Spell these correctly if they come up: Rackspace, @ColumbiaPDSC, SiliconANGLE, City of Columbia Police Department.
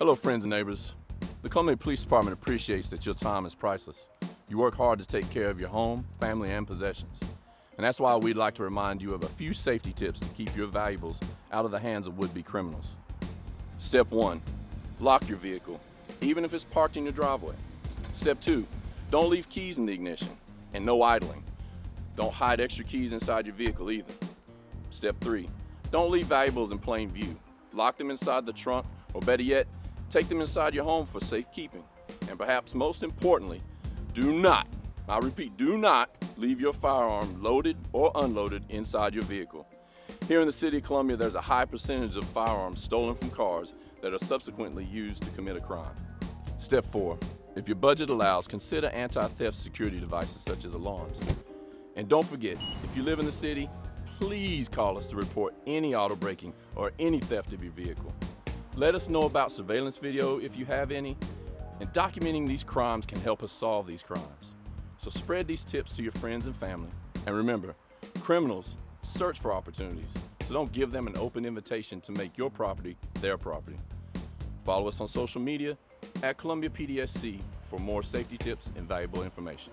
Hello friends and neighbors. The Columbia Police Department appreciates that your time is priceless. You work hard to take care of your home, family, and possessions. And that's why we'd like to remind you of a few safety tips to keep your valuables out of the hands of would-be criminals. Step 1, lock your vehicle, even if it's parked in your driveway. Step 2, don't leave keys in the ignition, and no idling. Don't hide extra keys inside your vehicle either. Step 3, don't leave valuables in plain view. Lock them inside the trunk, or better yet, take them inside your home for safekeeping. And perhaps most importantly, do not, I repeat, do not leave your firearm loaded or unloaded inside your vehicle. Here in the City of Columbia, there's a high percentage of firearms stolen from cars that are subsequently used to commit a crime. Step 4, if your budget allows, consider anti-theft security devices such as alarms. And don't forget, if you live in the city, please call us to report any auto braking or any theft of your vehicle. Let us know about surveillance video if you have any, and documenting these crimes can help us solve these crimes. So spread these tips to your friends and family. And remember, criminals search for opportunities, so don't give them an open invitation to make your property their property. Follow us on social media at Columbia PDSC for more safety tips and valuable information.